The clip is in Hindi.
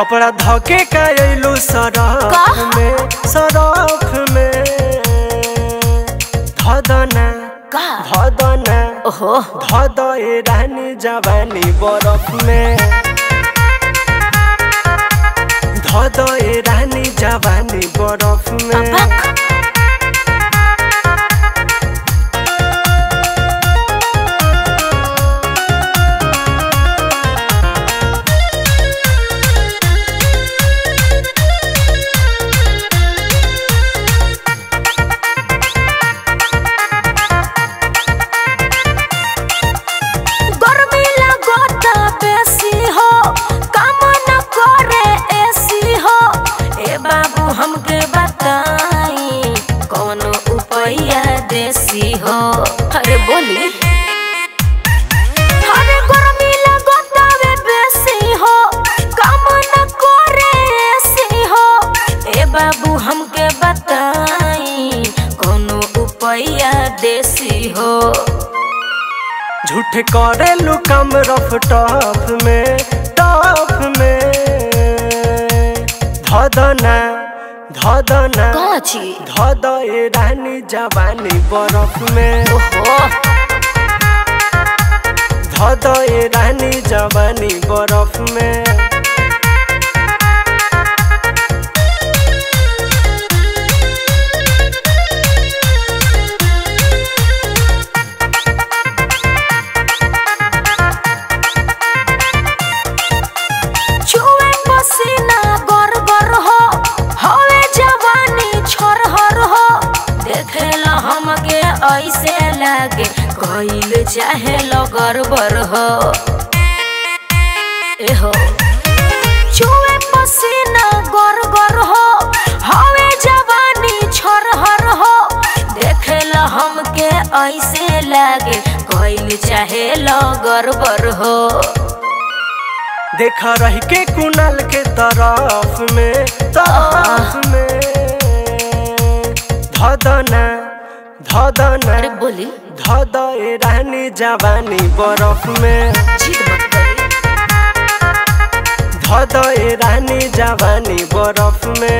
कपड़ा धोके कयलू सराफ में धदना धद रानी जवानी बरफ में धद रानी जवानी बरफ में देसी हो। अरे बोली अरे गर्मी लगता वे बेसी हो काम न करे ऐसी हो। ए बाबू हमके बताई कोनो उपाया देसी हो। झूठ करे लू कम रफ टॉप में धदना धदना धद रानी जवानी बरफ में धद रानी जवानी बरफ में ऐसे लागे कोइल चाहे लगरबर हो। एहो छुए पसीना गरगर हो हवे जवानी छोरहर हो। देखेला हमके ऐसे लागे कोइल चाहे लगरबर हो। देखा रह के कुणाल के तरफ में धदना धदना बोली धद रानी जवानी बरफ में धद रानी जवानी बरफ में।